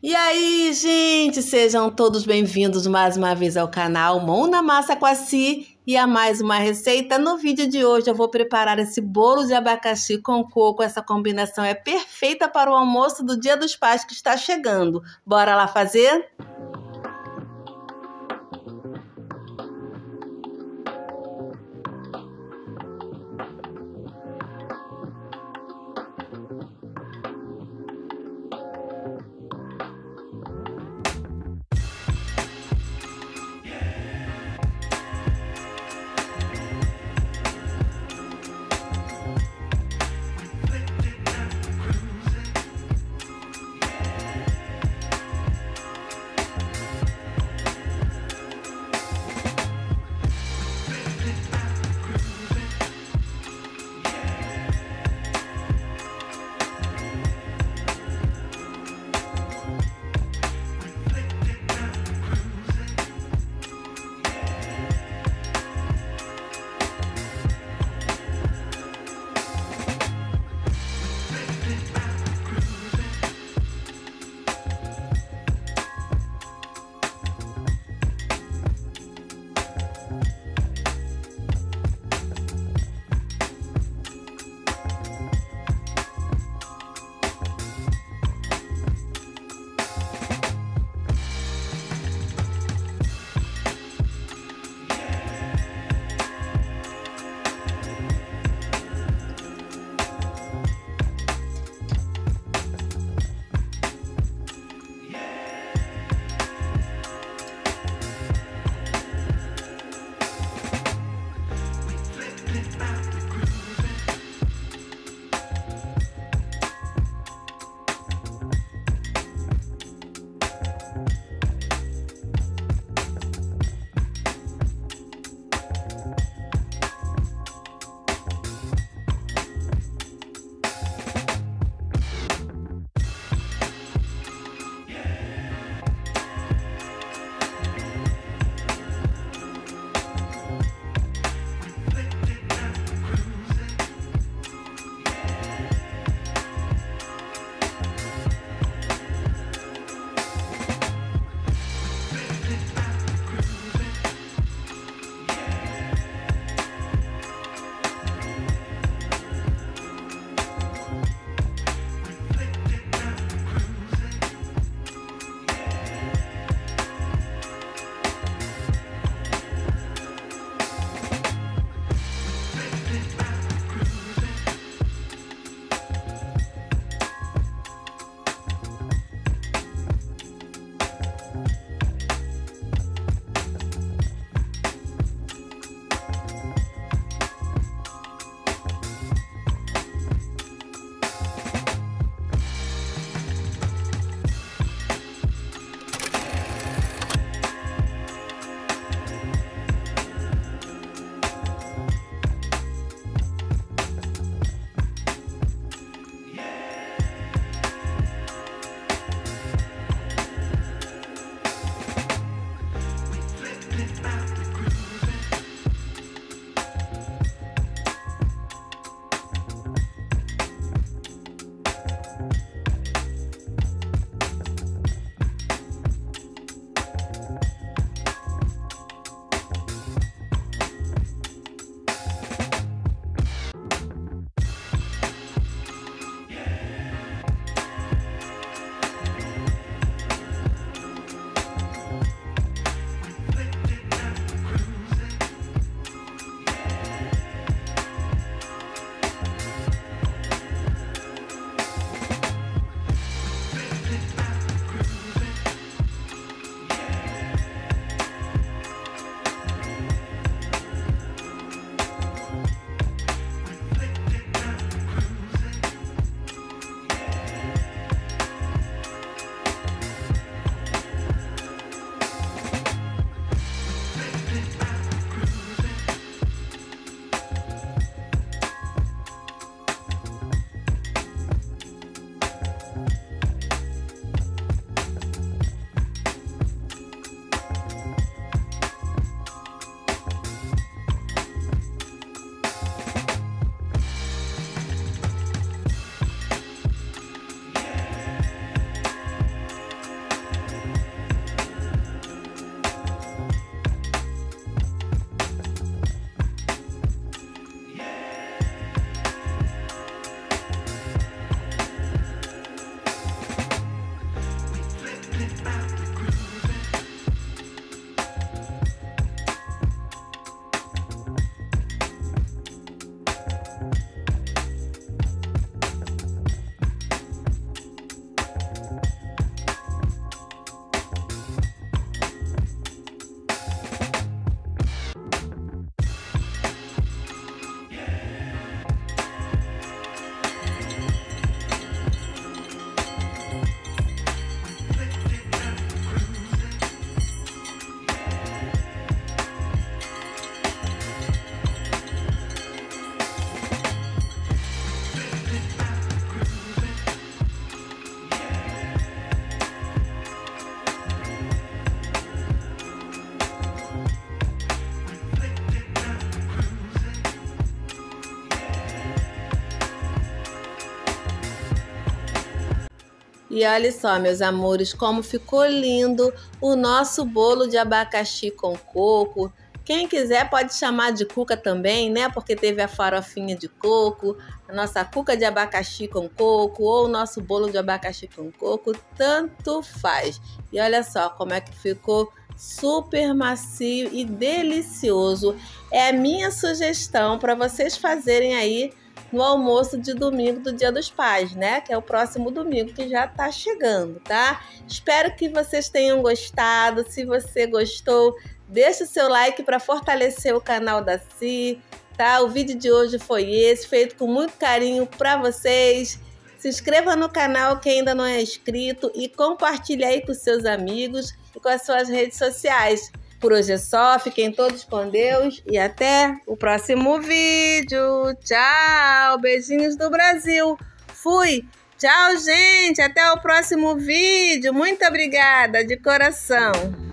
E aí, gente, sejam todos bem-vindos mais uma vez ao canal Mão na Massa com a Si e a mais uma receita. No vídeo de hoje eu vou preparar esse bolo de abacaxi com coco. Essa combinação é perfeita para o almoço do Dia dos Pais que está chegando. Bora lá fazer? E olha só, meus amores, como ficou lindo o nosso bolo de abacaxi com coco. Quem quiser pode chamar de cuca também, né? Porque teve a farofinha de coco, a nossa cuca de abacaxi com coco ou o nosso bolo de abacaxi com coco, tanto faz. E olha só como é que ficou super macio e delicioso. É a minha sugestão para vocês fazerem aí no almoço de domingo do Dia dos Pais, né? Que é o próximo domingo que já tá chegando, tá? Espero que vocês tenham gostado. Se você gostou, deixa o seu like para fortalecer o canal da Si, tá? O vídeo de hoje foi esse, feito com muito carinho para vocês. Se inscreva no canal quem ainda não é inscrito e compartilhe aí com seus amigos e com as suas redes sociais. Por hoje é só, fiquem todos com Deus e até o próximo vídeo. Tchau, beijinhos do Brasil. Fui, tchau gente, até o próximo vídeo. Muito obrigada, de coração.